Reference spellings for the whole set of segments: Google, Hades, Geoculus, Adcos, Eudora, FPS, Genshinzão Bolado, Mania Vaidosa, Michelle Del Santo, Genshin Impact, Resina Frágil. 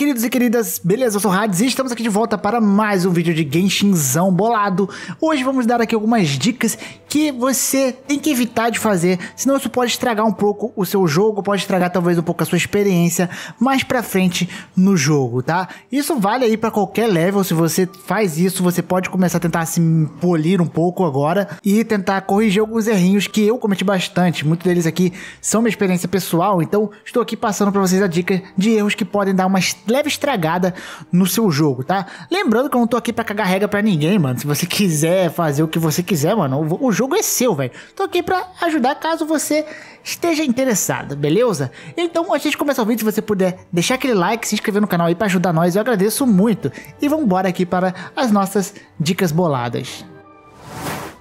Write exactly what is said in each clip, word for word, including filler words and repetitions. queridos e queridas, beleza? Eu sou o Hades e estamos aqui de volta para mais um vídeo de Genshinzão Bolado. Hoje vamos dar aqui algumas dicas que você tem que evitar de fazer, senão isso pode estragar um pouco o seu jogo, pode estragar talvez um pouco a sua experiência mais pra frente no jogo, tá? Isso vale aí pra qualquer level. Se você faz isso, você pode começar a tentar se polir um pouco agora e tentar corrigir alguns errinhos que eu cometi bastante. Muitos deles aqui são minha experiência pessoal, então estou aqui passando pra vocês a dica de erros que podem dar uma leve estragada no seu jogo, tá? Lembrando que eu não tô aqui pra cagar regra pra ninguém, mano. Se você quiser fazer o que você quiser, mano, o jogo é seu, velho. Tô aqui pra ajudar caso você esteja interessado, beleza? Então, antes de começar o vídeo, se você puder deixar aquele like, se inscrever no canal aí pra ajudar nós, eu agradeço muito. E vamos embora aqui para as nossas dicas boladas.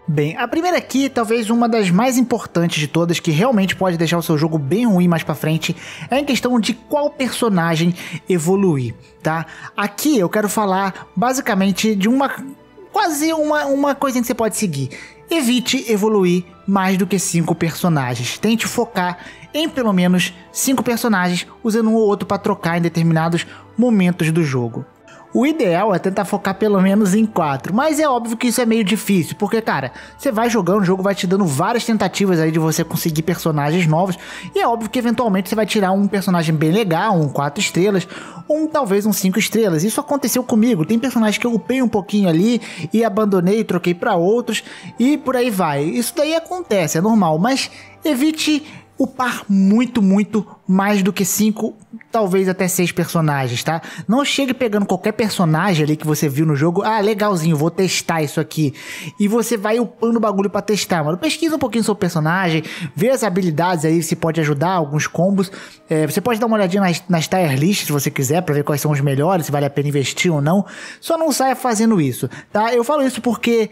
Bem, a primeira aqui, talvez uma das mais importantes de todas, que realmente pode deixar o seu jogo bem ruim mais pra frente, é em questão de qual personagem evoluir, tá? Aqui eu quero falar basicamente de uma, quase uma, uma coisinha que você pode seguir. Evite evoluir mais do que cinco personagens. Tente focar em pelo menos cinco personagens, usando um ou outro pra trocar em determinados momentos do jogo. O ideal é tentar focar pelo menos em quatro, mas é óbvio que isso é meio difícil, porque, cara, você vai jogando, o jogo vai te dando várias tentativas aí de você conseguir personagens novos, e é óbvio que eventualmente você vai tirar um personagem bem legal, um quatro estrelas, ou um, talvez um cinco estrelas. Isso aconteceu comigo, tem personagens que eu upei um pouquinho ali, e abandonei, troquei pra outros, e por aí vai. Isso daí acontece, é normal, mas evite upar muito, muito mais do que cinco, talvez até seis personagens, tá? Não chegue pegando qualquer personagem ali que você viu no jogo. Ah, legalzinho, vou testar isso aqui. E você vai upando o bagulho pra testar, mano. Pesquisa um pouquinho sobre o personagem, vê as habilidades aí, se pode ajudar, alguns combos. É, você pode dar uma olhadinha nas, nas tier lists, se você quiser, pra ver quais são os melhores, se vale a pena investir ou não. Só não saia fazendo isso, tá? Eu falo isso porque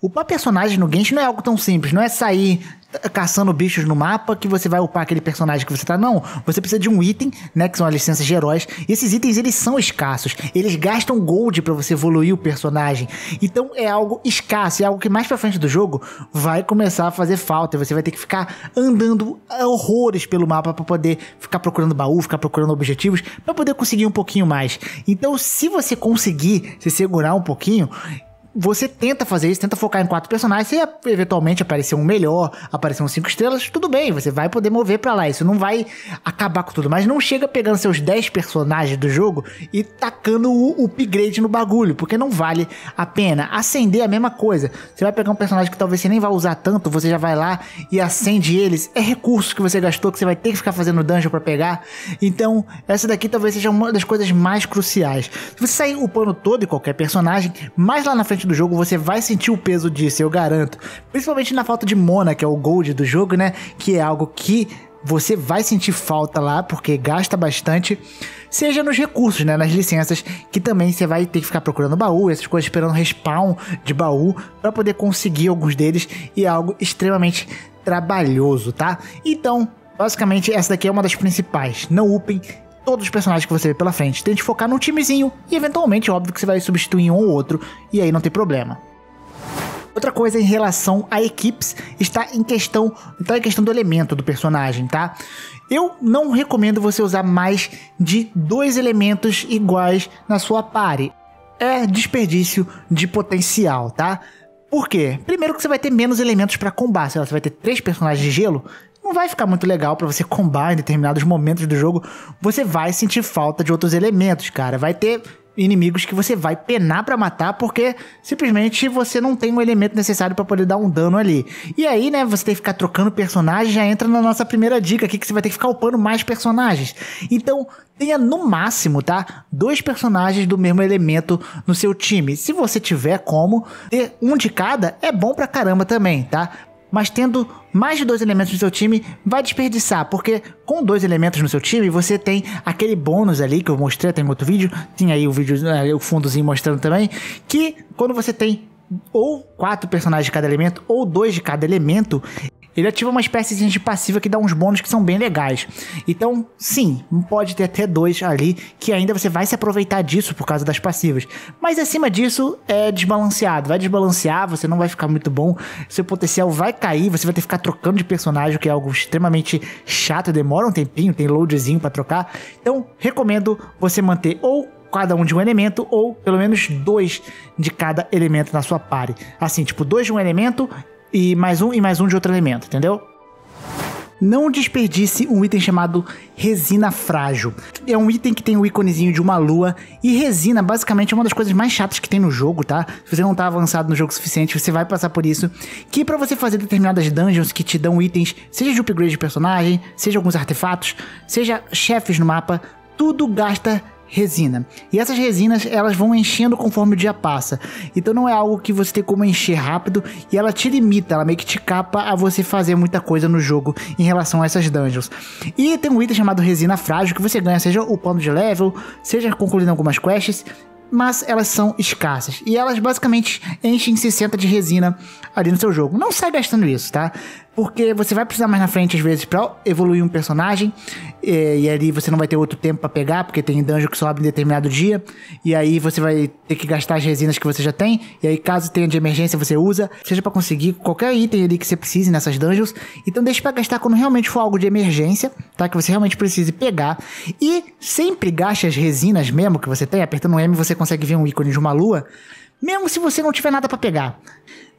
upar personagem no Genshin não é algo tão simples, não é sair caçando bichos no mapa que você vai upar aquele personagem que você tá, não. Você precisa de um item, né, que são as licenças de heróis, e esses itens, eles são escassos, eles gastam gold pra você evoluir o personagem, então é algo escasso, é algo que mais pra frente do jogo vai começar a fazer falta, e você vai ter que ficar andando horrores pelo mapa pra poder ficar procurando baú, ficar procurando objetivos, pra poder conseguir um pouquinho mais. Então, se você conseguir se segurar um pouquinho, você tenta fazer isso, tenta focar em quatro personagens. Se eventualmente aparecer um melhor, aparecer um cinco estrelas, tudo bem, você vai poder mover pra lá, isso não vai acabar com tudo, mas não chega pegando seus dez personagens do jogo e tacando o upgrade no bagulho, porque não vale a pena. Acender é a mesma coisa, você vai pegar um personagem que talvez você nem vá usar tanto, você já vai lá e acende eles, é recurso que você gastou, que você vai ter que ficar fazendo dungeon pra pegar. Então, essa daqui talvez seja uma das coisas mais cruciais. Se você sair upando todo e qualquer personagem, mais lá na frente do jogo, você vai sentir o peso disso, eu garanto. Principalmente na falta de Mona, que é o gold do jogo, né? Que é algo que você vai sentir falta lá, porque gasta bastante. Seja nos recursos, né? Nas licenças, que também você vai ter que ficar procurando baú, essas coisas, esperando respawn de baú, pra poder conseguir alguns deles, e é algo extremamente trabalhoso, tá? Então, basicamente, essa daqui é uma das principais. Não upem todos os personagens que você vê pela frente, tente focar num timezinho e eventualmente, óbvio, que você vai substituir um ou outro e aí não tem problema. Outra coisa em relação a equipes está em questão, está em questão do elemento do personagem, tá? Eu não recomendo você usar mais de dois elementos iguais na sua party, é desperdício de potencial, tá? Por quê? Primeiro que você vai ter menos elementos para combar, sei lá, você vai ter três personagens de gelo, não vai ficar muito legal pra você combar em determinados momentos do jogo. Você vai sentir falta de outros elementos, cara. Vai ter inimigos que você vai penar pra matar porque simplesmente você não tem o elemento necessário pra poder dar um dano ali. E aí, né, você tem que ficar trocando personagens, já entra na nossa primeira dica aqui, que você vai ter que ficar upando mais personagens. Então, tenha no máximo, tá, dois personagens do mesmo elemento no seu time. Se você tiver como ter um de cada, é bom pra caramba também, tá? Mas tendo mais de dois elementos no seu time, vai desperdiçar, porque com dois elementos no seu time, você tem aquele bônus ali, que eu mostrei até em outro vídeo, tem aí o vídeo, o fundozinho mostrando também, que quando você tem ou quatro personagens de cada elemento, ou dois de cada elemento, ele ativa uma espécie de passiva que dá uns bônus que são bem legais. Então, sim, pode ter até dois ali, que ainda você vai se aproveitar disso por causa das passivas. Mas acima disso, é desbalanceado. Vai desbalancear, você não vai ficar muito bom, seu potencial vai cair, você vai ter que ficar trocando de personagem, que é algo extremamente chato, demora um tempinho, tem loadzinho pra trocar. Então, recomendo você manter ou cada um de um elemento, ou pelo menos dois de cada elemento na sua party. Assim, tipo, dois de um elemento e mais um e mais um de outro elemento, entendeu? Não desperdice um item chamado Resina Frágil. É um item que tem o um íconezinho de uma lua, e resina basicamente é uma das coisas mais chatas que tem no jogo, tá? Se você não tá avançado no jogo o suficiente, você vai passar por isso. Que pra você fazer determinadas dungeons que te dão itens, seja de upgrade de personagem, seja alguns artefatos, seja chefes no mapa, tudo gasta resina. E essas resinas, elas vão enchendo conforme o dia passa. Então não é algo que você tem como encher rápido, e ela te limita, ela meio que te capa a você fazer muita coisa no jogo em relação a essas dungeons. E tem um item chamado Resina Frágil que você ganha, seja upando de level, seja concluindo algumas quests, mas elas são escassas. E elas basicamente enchem sessenta de resina ali no seu jogo. Não sai gastando isso, tá? Porque você vai precisar mais na frente, às vezes, pra evoluir um personagem. E, e ali você não vai ter outro tempo pra pegar, porque tem dungeon que só abre em determinado dia. E aí você vai ter que gastar as resinas que você já tem. E aí, caso tenha de emergência, você usa. Seja pra conseguir qualquer item ali que você precise nessas dungeons. Então deixa pra gastar quando realmente for algo de emergência, tá? Que você realmente precise pegar. E sempre gaste as resinas mesmo que você tem. Apertando um M, você consegue ver um ícone de uma lua. Mesmo se você não tiver nada pra pegar.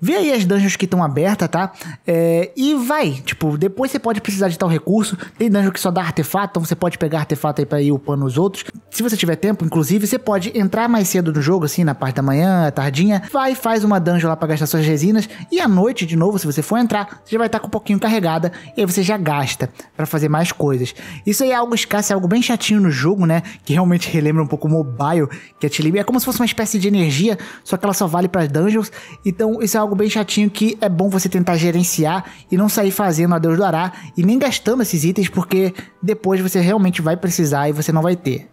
Vê aí as dungeons que estão abertas, tá? É, e vai, tipo, depois você pode precisar de tal recurso. Tem dungeon que só dá artefato, então você pode pegar artefato aí pra ir upando os outros. Se você tiver tempo, inclusive, você pode entrar mais cedo no jogo, assim, na parte da manhã, à tardinha. Vai, faz uma dungeon lá pra gastar suas resinas. E à noite, de novo, se você for entrar, você já vai estar com um pouquinho carregada. E aí você já gasta pra fazer mais coisas. Isso aí é algo escasso, é algo bem chatinho no jogo, né? Que realmente relembra um pouco o mobile, que é te limita. É como se fosse uma espécie de energia, só que ela só vale pras dungeons. Então, isso é algo algo bem chatinho que é bom você tentar gerenciar e não sair fazendo a Deus do Ará e nem gastando esses itens, porque depois você realmente vai precisar e você não vai ter.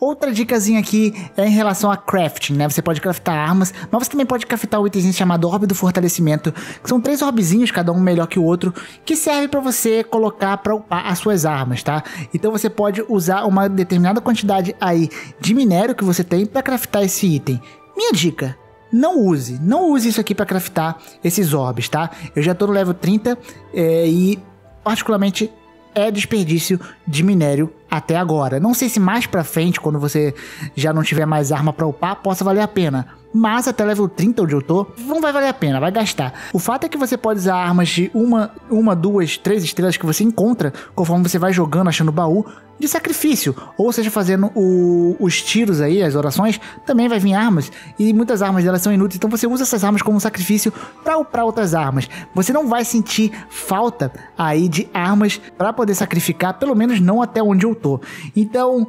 Outra dicasinha aqui é em relação a crafting, né? Você pode craftar armas, mas você também pode craftar o itemzinho chamado Orbe do Fortalecimento, que são três orbezinhos, cada um melhor que o outro, que serve pra você colocar pra upar as suas armas, tá? Então você pode usar uma determinada quantidade aí de minério que você tem pra craftar esse item. Minha dica: Não use, não use isso aqui pra craftar esses orbes, tá? Eu já tô no level trinta é, e particularmente é desperdício de minério até agora. Não sei se mais pra frente, quando você já não tiver mais arma pra upar, possa valer a pena. Mas até level trinta, onde eu tô, não vai valer a pena, vai gastar. O fato é que você pode usar armas de uma, uma, duas, três estrelas que você encontra, conforme você vai jogando, achando baú, de sacrifício. Ou seja, fazendo o, os tiros aí, as orações, também vai vir armas. E muitas armas delas são inúteis, então você usa essas armas como sacrifício pra upar outras armas. Você não vai sentir falta aí de armas pra poder sacrificar, pelo menos não até onde eu tô. Então,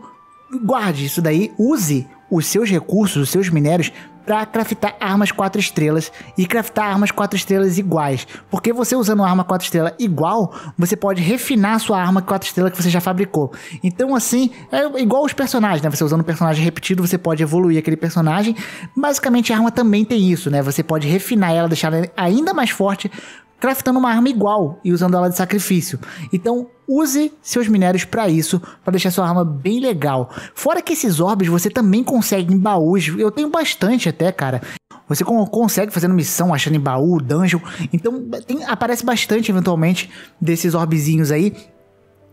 guarde isso daí, use os seus recursos, os seus minérios, pra craftar armas quatro estrelas e craftar armas quatro estrelas iguais, porque você usando uma arma quatro estrelas igual, você pode refinar a sua arma quatro estrelas que você já fabricou. Então assim, é igual os personagens, né? Você usando um personagem repetido, você pode evoluir aquele personagem. Basicamente a arma também tem isso, né? Você pode refinar ela, deixar ela ainda mais forte, craftando uma arma igual e usando ela de sacrifício. Então use seus minérios para isso, para deixar sua arma bem legal. Fora que esses orbes você também consegue em baús. Eu tenho bastante até, cara. Você consegue fazendo missão, achando em baú, dungeon. Então tem, aparece bastante eventualmente desses orbezinhos aí.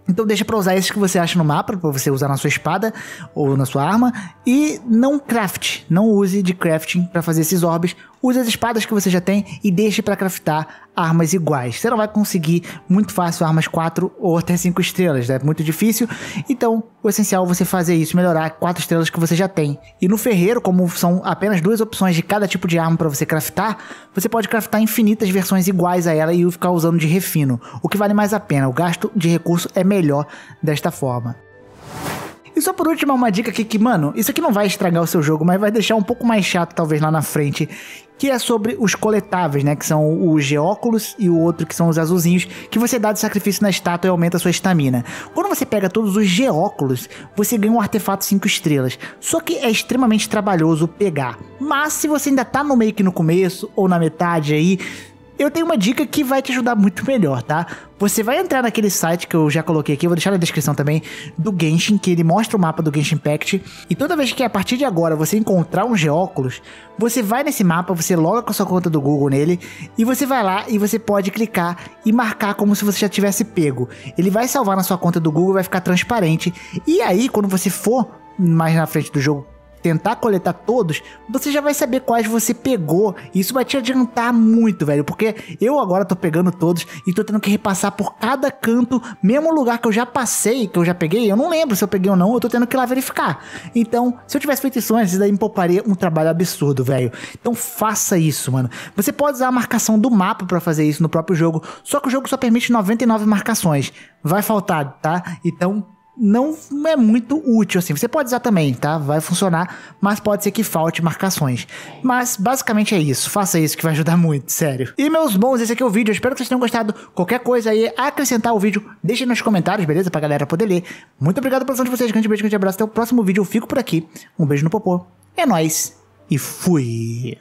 Então deixa pra usar esses que você acha no mapa, pra você usar na sua espada ou na sua arma. E não craft, não use de crafting pra fazer esses orbes. Use as espadas que você já tem e deixe pra craftar armas iguais. Você não vai conseguir muito fácil armas quatro ou até cinco estrelas, né? É muito difícil. Então o essencial é você fazer isso, melhorar quatro estrelas que você já tem. E no ferreiro, como são apenas duas opções de cada tipo de arma pra você craftar, você pode craftar infinitas versões iguais a ela e ficar usando de refino, o que vale mais a pena. O gasto de recurso é melhor melhor desta forma. E só por último, uma dica aqui que, mano, isso aqui não vai estragar o seu jogo, mas vai deixar um pouco mais chato talvez lá na frente, que é sobre os coletáveis, né, que são o Geoculus e o outro que são os azulzinhos, que você dá de sacrifício na estátua e aumenta a sua estamina. Quando você pega todos os Geoculus, você ganha um artefato cinco estrelas, só que é extremamente trabalhoso pegar. Mas se você ainda tá no meio que no começo, ou na metade aí, eu tenho uma dica que vai te ajudar muito melhor, tá? Você vai entrar naquele site que eu já coloquei aqui, eu vou deixar na descrição também, do Genshin, que ele mostra o mapa do Genshin Impact. E toda vez que a partir de agora você encontrar um Geoculus, você vai nesse mapa, você loga com a sua conta do Google nele, e você vai lá e você pode clicar e marcar como se você já tivesse pego. Ele vai salvar na sua conta do Google, vai ficar transparente. E aí, quando você for mais na frente do jogo, tentar coletar todos, você já vai saber quais você pegou, e isso vai te adiantar muito, velho, porque eu agora tô pegando todos e tô tendo que repassar por cada canto, mesmo lugar que eu já passei, que eu já peguei, eu não lembro se eu peguei ou não, eu tô tendo que ir lá verificar. Então, se eu tivesse feito isso antes, isso daí me pouparia um trabalho absurdo, velho. Então faça isso, mano. Você pode usar a marcação do mapa pra fazer isso no próprio jogo, só que o jogo só permite noventa e nove marcações, vai faltar, tá? Então não é muito útil assim, você pode usar também, tá? Vai funcionar, mas pode ser que falte marcações. Mas basicamente é isso, faça isso que vai ajudar muito, sério. E meus bons, esse aqui é o vídeo, eu espero que vocês tenham gostado. Qualquer coisa aí, acrescentar o vídeo, deixa nos comentários, beleza? Pra galera poder ler. Muito obrigado pela atenção de vocês, grande beijo, grande abraço, até o próximo vídeo, eu fico por aqui. Um beijo no popô, é nóis e fui!